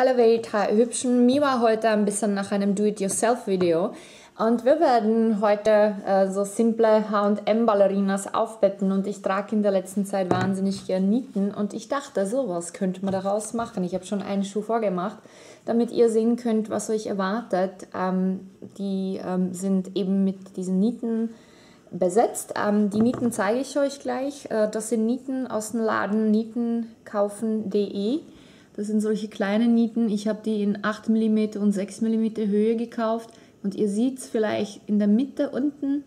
Hallo Welt, hi Hübschen, mir war heute ein bisschen nach einem Do-it-yourself-Video und wir werden heute so simple H&M-Ballerinas aufbetten und ich trage in der letzten Zeit wahnsinnig gern Nieten und ich dachte, sowas könnte man daraus machen. Ich habe schon einen Schuh vorgemacht, damit ihr sehen könnt, was euch erwartet. Die sind eben mit diesen Nieten besetzt. Die Nieten zeige ich euch gleich. Das sind Nieten aus dem Laden Nietenkaufen.de. Das sind solche kleinen Nieten. Ich habe die in 8 mm und 6 mm Höhe gekauft. Und ihr seht es vielleicht in der Mitte unten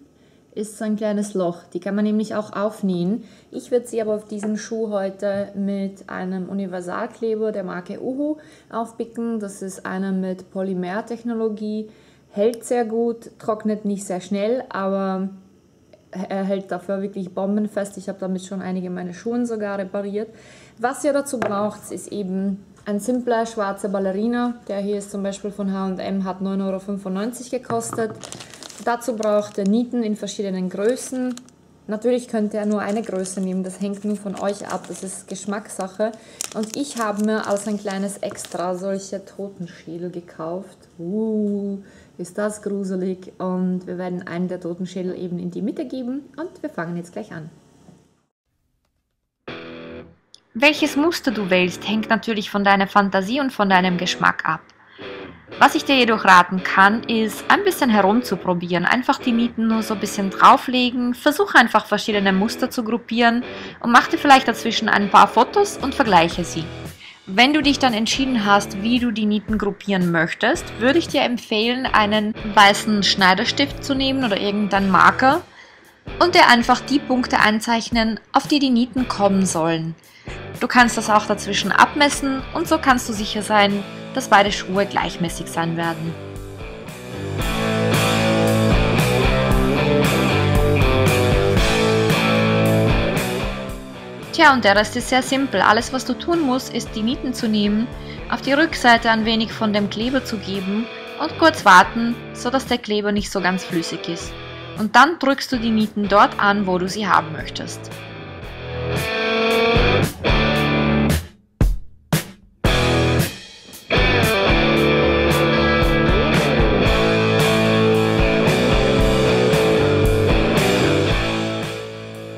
ist so ein kleines Loch. Die kann man nämlich auch aufnähen. Ich werde sie aber auf diesen Schuh heute mit einem Universalkleber der Marke Uhu aufpicken. Das ist einer mit Polymertechnologie. Hält sehr gut, trocknet nicht sehr schnell, aber er hält dafür wirklich bombenfest. Ich habe damit schon einige meiner Schuhe sogar repariert. Was ihr dazu braucht, ist eben ein simpler schwarzer Ballerina. Der hier ist zum Beispiel von H&M, hat 9,95 € gekostet. Dazu braucht ihr Nieten in verschiedenen Größen. Natürlich könnt ihr nur eine Größe nehmen, das hängt nur von euch ab, das ist Geschmackssache. Und ich habe mir als ein kleines Extra solche Totenschädel gekauft. Ist das gruselig. Und wir werden einen der Totenschädel eben in die Mitte geben und wir fangen jetzt gleich an. Welches Muster du wählst, hängt natürlich von deiner Fantasie und von deinem Geschmack ab. Was ich dir jedoch raten kann, ist ein bisschen herumzuprobieren, einfach die Nieten nur so ein bisschen drauflegen, versuch einfach verschiedene Muster zu gruppieren und mach dir vielleicht dazwischen ein paar Fotos und vergleiche sie. Wenn du dich dann entschieden hast, wie du die Nieten gruppieren möchtest, würde ich dir empfehlen, einen weißen Schneiderstift zu nehmen oder irgendeinen Marker und dir einfach die Punkte einzeichnen, auf die die Nieten kommen sollen. Du kannst das auch dazwischen abmessen und so kannst du sicher sein, dass beide Schuhe gleichmäßig sein werden. Tja, und der Rest ist sehr simpel. Alles, was du tun musst, ist die Nieten zu nehmen, auf die Rückseite ein wenig von dem Kleber zu geben und kurz warten, sodass der Kleber nicht so ganz flüssig ist. Und dann drückst du die Nieten dort an, wo du sie haben möchtest.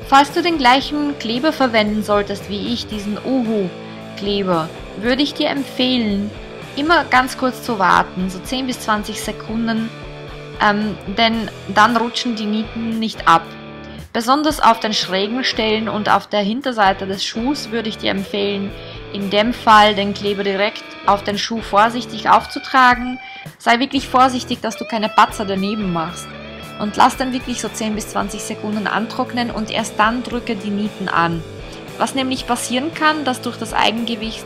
Falls du den gleichen Kleber verwenden solltest wie ich, diesen Uhu-Kleber, würde ich dir empfehlen, immer ganz kurz zu warten, so 10 bis 20 Sekunden, denn dann rutschen die Nieten nicht ab. Besonders auf den schrägen Stellen und auf der Hinterseite des Schuhs würde ich dir empfehlen, in dem Fall den Kleber direkt auf den Schuh vorsichtig aufzutragen. Sei wirklich vorsichtig, dass du keine Patzer daneben machst. Und lass dann wirklich so 10 bis 20 Sekunden antrocknen und erst dann drücke die Nieten an. Was nämlich passieren kann, dass durch das Eigengewicht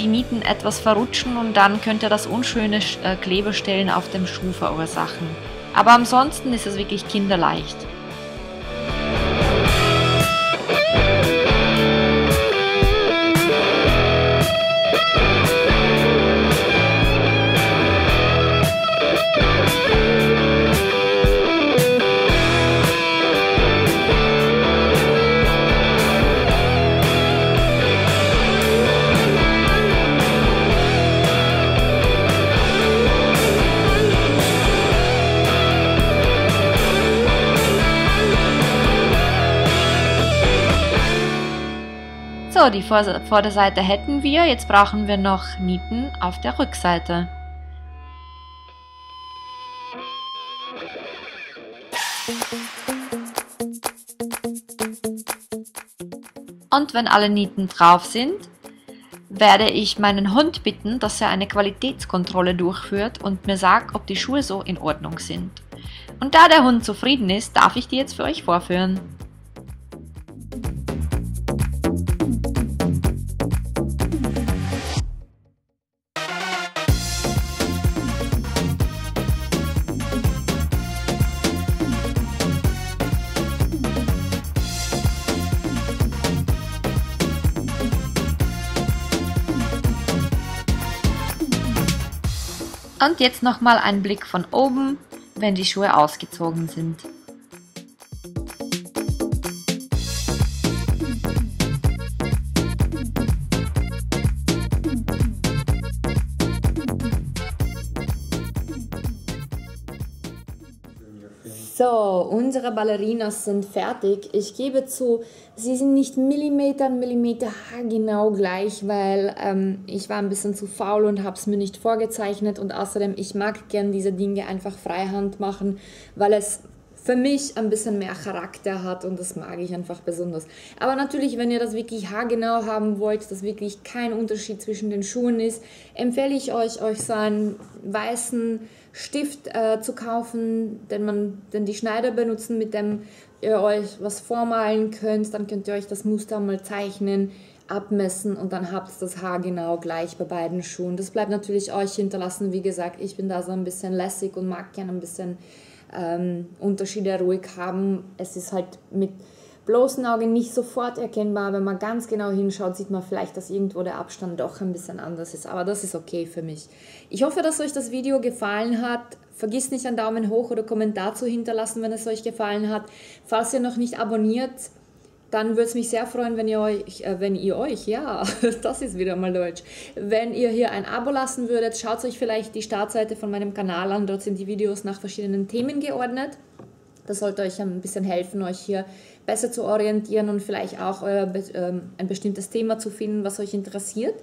die Nieten etwas verrutschen und dann könnte das unschöne Klebestellen auf dem Schuh verursachen. Aber ansonsten ist es wirklich kinderleicht. So, die Vorderseite hätten wir, jetzt brauchen wir noch Nieten auf der Rückseite. Und wenn alle Nieten drauf sind, werde ich meinen Hund bitten, dass er eine Qualitätskontrolle durchführt und mir sagt, ob die Schuhe so in Ordnung sind. Und da der Hund zufrieden ist, darf ich die jetzt für euch vorführen. Und jetzt nochmal ein Blick von oben, wenn die Schuhe ausgezogen sind. So, unsere Ballerinas sind fertig. Ich gebe zu, sie sind nicht Millimeter genau gleich, weil ich war ein bisschen zu faul und habe es mir nicht vorgezeichnet. Und außerdem, ich mag gern diese Dinge einfach freihand machen, weil es für mich ein bisschen mehr Charakter hat und das mag ich einfach besonders. Aber natürlich, wenn ihr das wirklich haargenau haben wollt, dass wirklich kein Unterschied zwischen den Schuhen ist, empfehle ich euch, so einen weißen Stift zu kaufen, den die Schneider benutzen, mit dem ihr euch was vormalen könnt. Dann könnt ihr euch das Muster mal zeichnen, abmessen und dann habt ihr das haargenau gleich bei beiden Schuhen. Das bleibt natürlich euch hinterlassen. Wie gesagt, ich bin da so ein bisschen lässig und mag gerne ein bisschen Unterschiede ruhig haben. Es ist halt mit bloßen Augen nicht sofort erkennbar. Wenn man ganz genau hinschaut, sieht man vielleicht, dass irgendwo der Abstand doch ein bisschen anders ist. Aber das ist okay für mich. Ich hoffe, dass euch das Video gefallen hat. Vergisst nicht, einen Daumen hoch oder Kommentar zu hinterlassen, wenn es euch gefallen hat. Falls ihr noch nicht abonniert, dann würde es mich sehr freuen, wenn ihr euch, ja, das ist wieder mal deutsch, wenn ihr hier ein Abo lassen würdet. Schaut euch vielleicht die Startseite von meinem Kanal an, dort sind die Videos nach verschiedenen Themen geordnet. Das sollte euch ein bisschen helfen, euch hier besser zu orientieren und vielleicht auch ein bestimmtes Thema zu finden, was euch interessiert.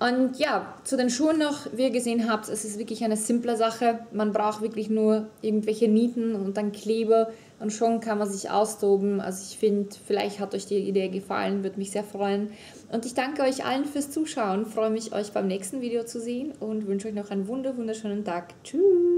Und ja, zu den Schuhen noch, wie ihr gesehen habt, es ist wirklich eine simple Sache. Man braucht wirklich nur irgendwelche Nieten und dann Kleber und schon kann man sich austoben. Also ich finde, vielleicht hat euch die Idee gefallen, würde mich sehr freuen. Und ich danke euch allen fürs Zuschauen, freue mich, euch beim nächsten Video zu sehen und wünsche euch noch einen wunderschönen Tag. Tschüss!